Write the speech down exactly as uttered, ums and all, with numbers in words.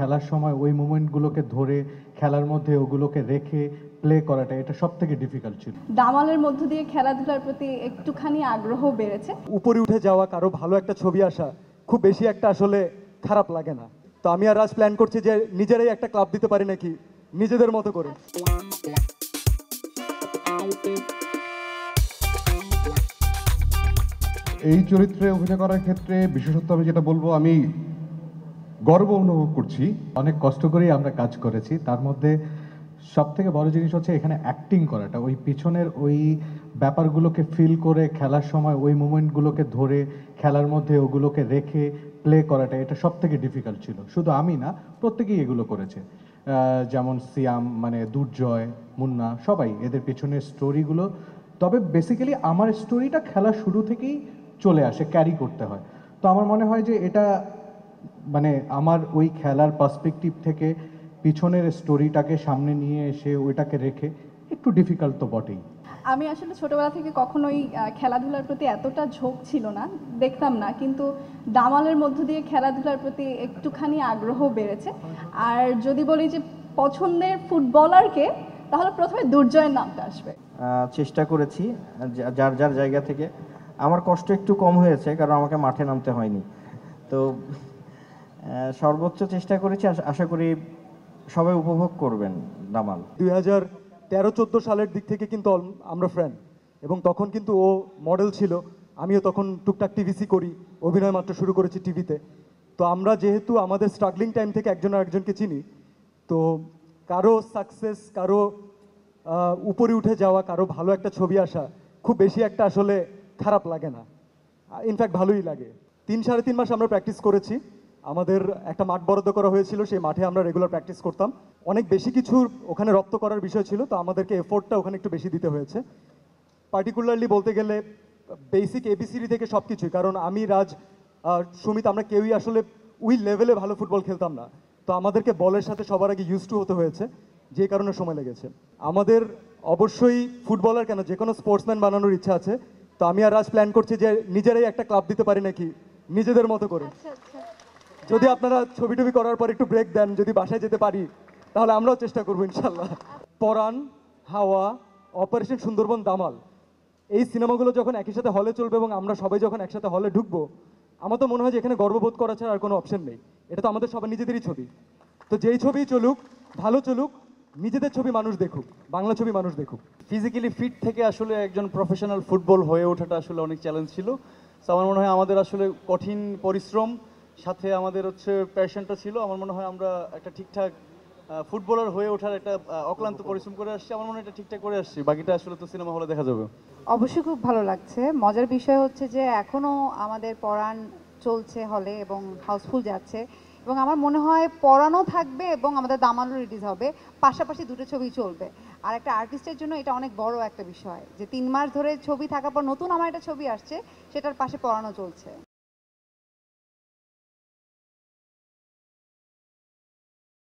খেলার সময় ওই মোমেন্টগুলোকে ধরে খেলার মধ্যে ওগুলোকে রেখে প্লে করাটা এটা সবথেকে ডিফিকাল্ট ছিল। দামালের মধ্য দিয়ে খেলাধুলার প্রতি একটুখানি আগ্রহ বেড়েছে। উপরে উঠে যাওয়া, কারো ভালো একটা ছবি আসা খুব বেশি একটা আসলে খারাপ লাগে না। তো আমি আর আজ প্ল্যান করছি যে নিজেরাই একটা ক্লাব দিতে পারি নাকি, নিজেদের মতো করে। এই চরিত্রে অভিনয় করার ক্ষেত্রে বিশেষত আমি যেটা বলবো, আমি গর্ব অনুভব করছি। অনেক কষ্ট করেই আমরা কাজ করেছি, তার মধ্যে সব থেকে বড় জিনিস হচ্ছে এখানে অ্যাক্টিং করাটা, ওই পিছনের ওই ব্যাপারগুলোকে ফিল করে খেলার সময় ওই মোমেন্টগুলোকে ধরে খেলার মধ্যে ওগুলোকে রেখে প্লে করাটা এটা সব থেকে ডিফিকাল্ট ছিল। শুধু আমি না, প্রত্যেকেই এগুলো করেছে, যেমন সিয়াম, মানে দুর্জয়, মুন্না, সবাই এদের পেছনের স্টোরিগুলো। তবে বেসিক্যালি আমার স্টোরিটা খেলা শুরু থেকেই চলে আসে, ক্যারি করতে হয়। তো আমার মনে হয় যে এটা মানে আমার ওই খেলার পার্সপেক্টিভ থেকে পিছনের স্টোরিটাকে সামনে নিয়ে এসে ওইটাকে রেখে একটু ডিফিকাল্ট তো বটেই। আমি আসলে ছোটবেলা থেকে কখনোই খেলাধুলার প্রতি এতটা ঝোঁক ছিল না, দেখতাম না, কিন্তু দামালের মধ্য দিয়ে খেলাধুলার প্রতি একটুখানি আগ্রহ বেড়েছে। আর যদি বলি যে পছন্দের ফুটবলারকে, তাহলে প্রথমে দুর্জয়ের নামটা আসবে। চেষ্টা করেছি যার যার জায়গা থেকে। আমার কষ্ট একটু কম হয়েছে কারণ আমাকে মাঠে নামতে হয়নি। তো সর্বোচ্চ চেষ্টা করেছি, আশা করি সবাই উপভোগ করবেন। দামাল দুই হাজার তেরো চোদ্দো সালের দিক থেকে কিন্তু আমরা ফ্রেন্ড, এবং তখন কিন্তু ও মডেল ছিল, আমিও তখন টুকটাক টিভিসি করি, অভিনয় মাত্র শুরু করেছি টিভিতে। তো আমরা যেহেতু আমাদের স্ট্রাগলিং টাইম থেকে একজন আরেকজনকে চিনি, তো কারো সাকসেস, কারো উপরে উঠে যাওয়া, কারো ভালো একটা ছবি আসা খুব বেশি একটা আসলে খারাপ লাগে না, ইনফ্যাক্ট ভালোই লাগে। তিন সাড়ে তিন মাস আমরা প্র্যাকটিস করেছি, আমাদের একটা মাঠ বরাদ্দ করা হয়েছিল, সেই মাঠে আমরা রেগুলার প্র্যাকটিস করতাম। অনেক বেশি কিছু ওখানে রপ্ত করার বিষয় ছিল, তো আমাদেরকে এফোর্টটা ওখানে একটু বেশি দিতে হয়েছে। পার্টিকুলারলি বলতে গেলে বেসিক এবিসিডি থেকে সব কিছুই, কারণ আমি, রাজ আর সুমিত আমরা কেউই আসলে ওই লেভেলে ভালো ফুটবল খেলতাম না। তো আমাদেরকে বলের সাথে সবার আগে ইউজ টু হতে হয়েছে, যে কারণে সময় লেগেছে। আমাদের অবশ্যই ফুটবলার কেন, যে কোনো স্পোর্টসম্যান বানানোর ইচ্ছা আছে। তো আমি আর রাজ প্ল্যান করছি যে নিজেরাই একটা ক্লাব দিতে পারি নাকি, নিজেদের মতো করে। যদি আপনারা ছবি টবি করার পর একটু ব্রেক দেন, যদি বাসায় যেতে পারি, তাহলে আমরাও চেষ্টা করবো ইনশাল্লাহ। পরাণ, হাওয়া, অপারেশন সুন্দরবন, দামাল, এই সিনেমাগুলো যখন একই সাথে হলে চলবে এবং আমরা সবাই যখন একসাথে হলে ঢুকবো, আমার তো মনে হয় যে এখানে গর্ববোধ করা ছাড়া আর কোনো অপশন নেই। এটা তো আমাদের সবার নিজেদেরই ছবি, তো যেই ছবি চলুক, ভালো চলুক, নিজেদের ছবি মানুষ দেখুক, বাংলা ছবি মানুষ দেখুক। ফিজিক্যালি ফিট থেকে আসলে একজন প্রফেশনাল ফুটবল হয়ে ওঠাটা আসলে অনেক চ্যালেঞ্জ ছিল। তো আমার মনে হয় আমাদের আসলে কঠিন পরিশ্রম, সাথে আমাদের হচ্ছে প্যাশনটা ছিল। আমার মনে হয় আমরা একটা ঠিকঠাক ফুটবলার হয়ে ওঠার একটা অক্লান্ত পরিশ্রম করে আসছি। আমার মনে হয় এটা ঠিকঠাক করে আসছি, বাকিটা আসলে তো সিনেমা হলে দেখা যাবে। অবশ্যই খুব ভালো লাগছে। মজার বিষয় হচ্ছে যে এখনও আমাদের পরাণ চলছে হলে এবং হাউসফুল যাচ্ছে, এবং আমার মনে হয় পরাণও থাকবে এবং আমাদের দামালও রিলিজ হবে, পাশাপাশি দুটো ছবি চলবে। আর একটা আর্টিস্টের জন্য এটা অনেক বড় একটা বিষয় যে তিন মাস ধরে ছবি থাকার পর নতুন আমার একটা ছবি আসছে, সেটার পাশে পরাণও চলছে।